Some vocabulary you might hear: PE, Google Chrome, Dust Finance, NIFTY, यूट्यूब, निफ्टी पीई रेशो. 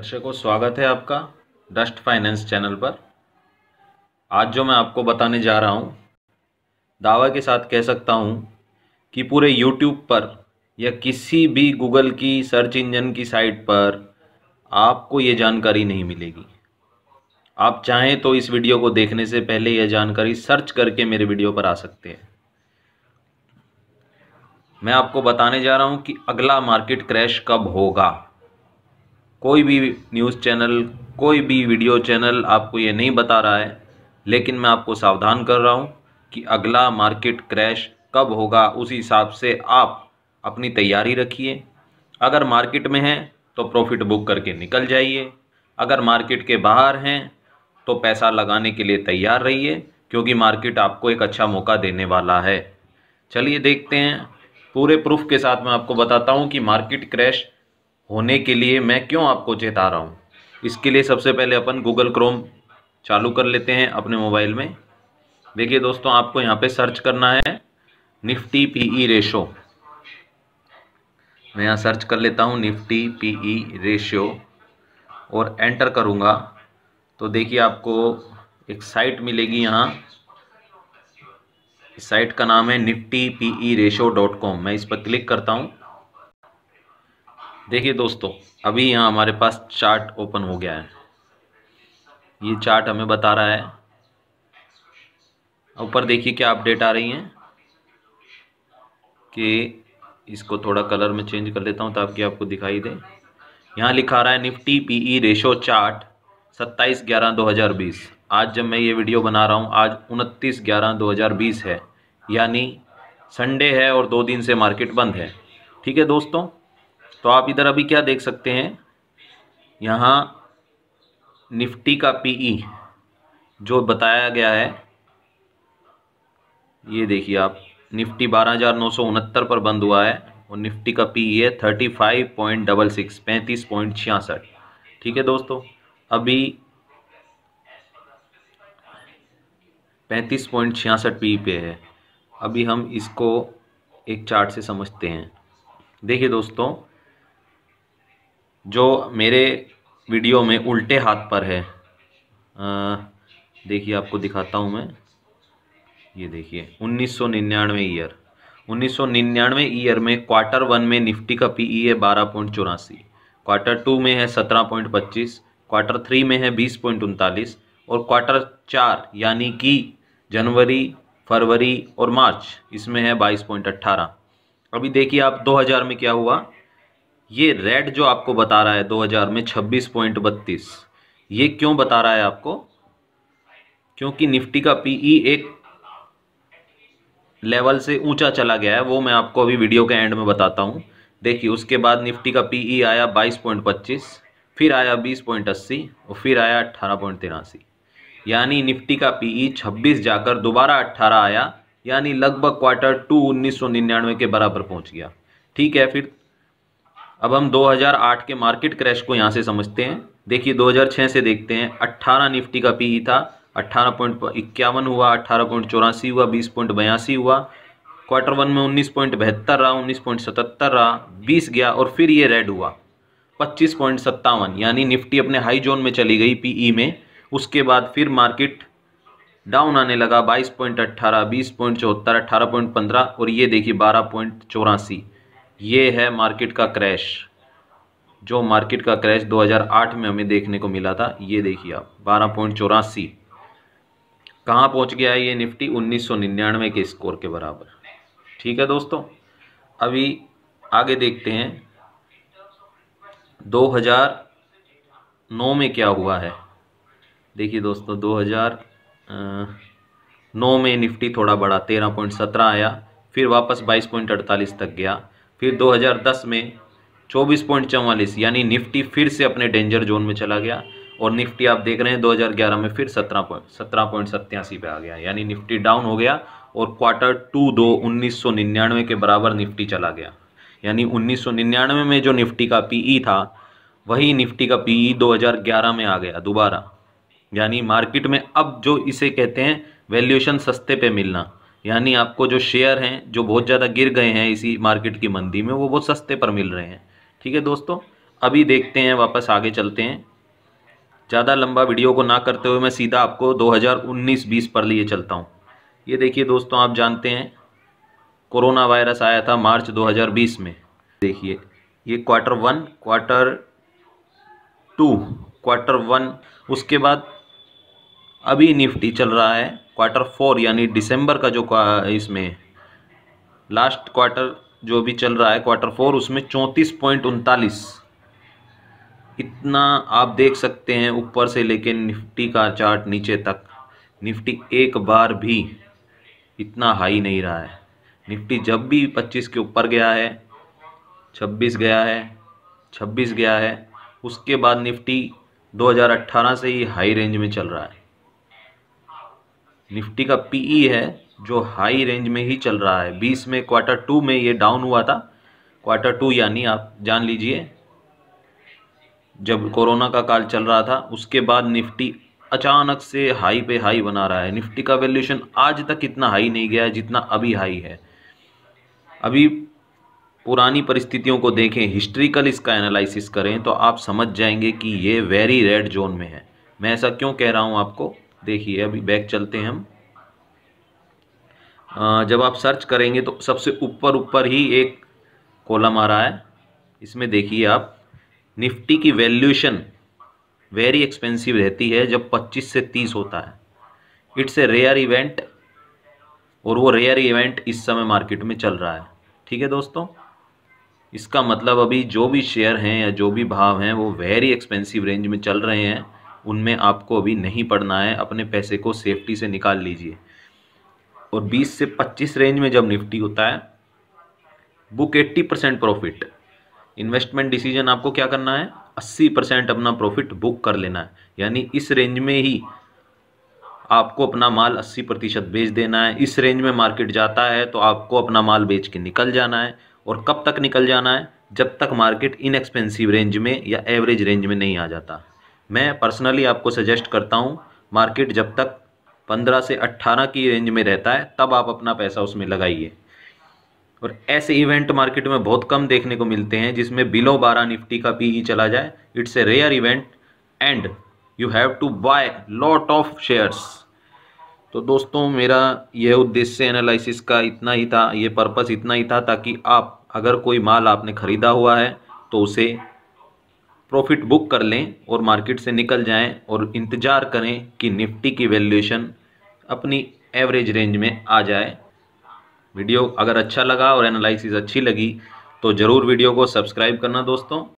दर्शकों, स्वागत है आपका डस्ट फाइनेंस चैनल पर। आज जो मैं आपको बताने जा रहा हूँ, दावा के साथ कह सकता हूँ कि पूरे यूट्यूब पर या किसी भी गूगल की सर्च इंजन की साइट पर आपको ये जानकारी नहीं मिलेगी। आप चाहें तो इस वीडियो को देखने से पहले यह जानकारी सर्च करके मेरे वीडियो पर आ सकते हैं। मैं आपको बताने जा रहा हूँ कि अगला मार्केट क्रैश कब होगा। कोई भी न्यूज़ चैनल, कोई भी वीडियो चैनल आपको ये नहीं बता रहा है, लेकिन मैं आपको सावधान कर रहा हूँ कि अगला मार्केट क्रैश कब होगा। उस हिसाब से आप अपनी तैयारी रखिए। अगर मार्केट में हैं तो प्रॉफिट बुक करके निकल जाइए, अगर मार्केट के बाहर हैं तो पैसा लगाने के लिए तैयार रहिए, क्योंकि मार्केट आपको एक अच्छा मौका देने वाला है। चलिए देखते हैं, पूरे प्रूफ के साथ मैं आपको बताता हूँ कि मार्केट क्रैश होने के लिए मैं क्यों आपको चेता रहा हूँ। इसके लिए सबसे पहले अपन गूगल क्रोम चालू कर लेते हैं अपने मोबाइल में। देखिए दोस्तों, आपको यहाँ पे सर्च करना है निफ्टी पीई रेशो। मैं यहाँ सर्च कर लेता हूँ निफ्टी पीई रेशो और एंटर करूँगा तो देखिए आपको एक साइट मिलेगी। यहाँ इस साइट का नाम है niftyperatio.com। मैं इस पर क्लिक करता हूँ। देखिए दोस्तों, अभी यहाँ हमारे पास चार्ट ओपन हो गया है। ये चार्ट हमें बता रहा है, ऊपर देखिए क्या अपडेट आ रही हैं कि इसको थोड़ा कलर में चेंज कर लेता हूँ ताकि आपको दिखाई दे। यहाँ लिखा रहा है निफ्टी पीई रेशो चार्ट 27/11/2020। आज जब मैं ये वीडियो बना रहा हूँ आज 29/11/2020 है, यानी संडे है और 2 दिन से मार्केट बंद है। ठीक है दोस्तों, तो आप इधर अभी क्या देख सकते हैं, यहाँ निफ्टी का पीई जो बताया गया है, ये देखिए आप, निफ्टी 12,969 पर बंद हुआ है और निफ्टी का पीई है 35.66, 35.66। ठीक है दोस्तों, अभी 35.66 पीई पे है। अभी हम इसको एक चार्ट से समझते हैं। देखिए दोस्तों, जो मेरे वीडियो में उल्टे हाथ पर है, देखिए आपको दिखाता हूँ मैं, ये देखिए 1999 ईयर, 1999 ईयर में क्वार्टर 1 में निफ्टी का पीई है 12.84, क्वार्टर 2 में है 17.25, क्वार्टर 3 में है 20.39 और क्वार्टर 4 यानी कि जनवरी, फरवरी और मार्च, इसमें है 22.18। अभी देखिए आप 2000 में क्या हुआ, ये रेड जो आपको बता रहा है 2000 में 26.32, ये क्यों बता रहा है आपको, क्योंकि निफ्टी का पीई एक लेवल से ऊंचा चला गया है। वो मैं आपको अभी वीडियो के एंड में बताता हूँ। देखिए उसके बाद निफ्टी का पीई आया 22.25, फिर आया 20.80 और फिर आया 18.83, यानी निफ्टी का पीई 26 जाकर दोबारा 18 आया, यानी लगभग क्वार्टर 2 1999 के बराबर पहुँच गया। ठीक है, फिर अब हम 2008 के मार्केट क्रैश को यहाँ से समझते हैं। देखिए 2006 से देखते हैं, 18 निफ्टी का पीई था, 18.51 हुआ, 18.84 हुआ, 20.82 हुआ, क्वार्टर 1 में 19.72 रहा, 19.77 रहा, 20 गया और फिर ये रेड हुआ 25.57, यानी निफ्टी अपने हाई जोन में चली गई पीई में। उसके बाद फिर मार्केट डाउन आने लगा 22.18, 20.74, 18.15 और ये देखिए 12.84। ये है मार्केट का क्रैश, जो मार्केट का क्रैश 2008 में हमें देखने को मिला था। ये देखिए आप 12.84 कहाँ पहुँच गया है, ये निफ्टी 1999 के स्कोर के बराबर। ठीक है दोस्तों, अभी आगे देखते हैं 2009 में क्या हुआ है। देखिए दोस्तों, 2009 में निफ्टी थोड़ा बड़ा 13.17 आया, फिर वापस 22.48 तक गया, फिर 2010 में 24.44, यानी निफ्टी फिर से अपने डेंजर जोन में चला गया और निफ्टी आप देख रहे हैं 2011 में फिर 17.87 पे आ गया, यानी निफ्टी डाउन हो गया और क्वार्टर 2 1999 के बराबर निफ्टी चला गया, यानी 1999 में जो निफ्टी का पीई था वही निफ्टी का पीई 2011 में आ गया दोबारा, यानी मार्केट में अब जो इसे कहते हैं वैल्यूएशन सस्ते पे मिलना, यानी आपको जो शेयर हैं जो बहुत ज़्यादा गिर गए हैं इसी मार्केट की मंदी में, वो बहुत सस्ते पर मिल रहे हैं। ठीक है दोस्तों, अभी देखते हैं, वापस आगे चलते हैं। ज़्यादा लंबा वीडियो को ना करते हुए मैं सीधा आपको 2019-20 पर लिए चलता हूँ। ये देखिए दोस्तों, आप जानते हैं कोरोना वायरस आया था मार्च 2020 में। देखिए ये क्वार्टर 1, क्वार्टर 2, क्वार्टर 1, उसके बाद अभी निफ्टी चल रहा है क्वार्टर 4 यानी दिसंबर का जो इसमें लास्ट क्वार्टर जो भी चल रहा है क्वार्टर 4, उसमें 34.39 इतना आप देख सकते हैं ऊपर से लेके निफ्टी का चार्ट नीचे तक। निफ्टी एक बार भी इतना हाई नहीं रहा है। निफ्टी जब भी 25 के ऊपर गया है, 26 गया है, 26 गया है, उसके बाद निफ्टी 2018 से ही हाई रेंज में चल रहा है। निफ्टी का पीई है जो हाई रेंज में ही चल रहा है। 20 में क्वार्टर 2 में ये डाउन हुआ था। क्वार्टर 2 यानी आप जान लीजिए जब कोरोना का काल चल रहा था, उसके बाद निफ्टी अचानक से हाई पे हाई बना रहा है। निफ्टी का वैल्यूएशन आज तक इतना हाई नहीं गया है जितना अभी हाई है। अभी पुरानी परिस्थितियों को देखें, हिस्ट्रिकल इसका एनालिसिस करें तो आप समझ जाएंगे कि ये वेरी रेड जोन में है। मैं ऐसा क्यों कह रहा हूँ आपको, देखिए अभी बैक चलते हैं हम। जब आप सर्च करेंगे तो सबसे ऊपर ही एक कॉलम आ रहा है। इसमें देखिए आप, निफ्टी की वैल्यूएशन वेरी एक्सपेंसिव रहती है जब 25 से 30 होता है। इट्स ए रेयर इवेंट, और वो रेयर इवेंट इस समय मार्केट में चल रहा है। ठीक है दोस्तों, इसका मतलब अभी जो भी शेयर हैं या जो भी भाव हैं वो वेरी एक्सपेंसिव रेंज में चल रहे हैं। उनमें आपको अभी नहीं पड़ना है, अपने पैसे को सेफ्टी से निकाल लीजिए। और 20 से 25 रेंज में जब निफ्टी होता है, बुक 80% प्रॉफिट। इन्वेस्टमेंट डिसीजन आपको क्या करना है, 80% अपना प्रॉफिट बुक कर लेना है। यानी इस रेंज में ही आपको अपना माल 80% बेच देना है। इस रेंज में मार्केट जाता है तो आपको अपना माल बेच के निकल जाना है। और कब तक निकल जाना है, जब तक मार्केट इनएक्सपेंसिव रेंज में या एवरेज रेंज में नहीं आ जाता। मैं पर्सनली आपको सजेस्ट करता हूँ, मार्केट जब तक 15 से 18 की रेंज में रहता है तब आप अपना पैसा उसमें लगाइए। और ऐसे इवेंट मार्केट में बहुत कम देखने को मिलते हैं जिसमें बिलो 12 निफ्टी का पीई चला जाए। It's a rare event and you have to buy lot of shares. तो दोस्तों, मेरा यह उद्देश्य एनालिसिस का इतना ही था, ये पर्पस इतना ही था, ताकि आप अगर कोई माल आपने ख़रीदा हुआ है तो उसे प्रॉफिट बुक कर लें और मार्केट से निकल जाएं और इंतज़ार करें कि निफ्टी की वैल्यूएशन अपनी एवरेज रेंज में आ जाए। वीडियो अगर अच्छा लगा और एनालिसिस अच्छी लगी तो ज़रूर वीडियो को सब्सक्राइब करना दोस्तों।